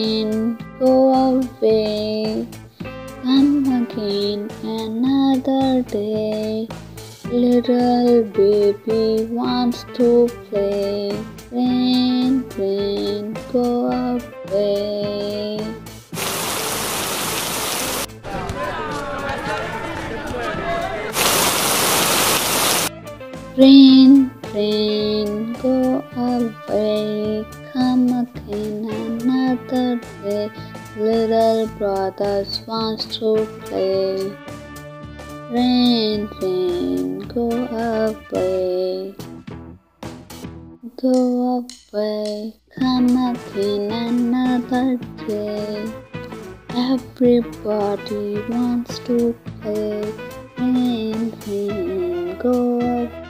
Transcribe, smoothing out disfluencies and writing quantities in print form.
again, go away, come again another day. Little baby wants to play. Rain, rain, go away. Rain, rain, go away. Come again another day. Little brothers wants to play. Rain, rain, go away. Go away, come again another day. Everybody wants to play. Rain, rain, go away.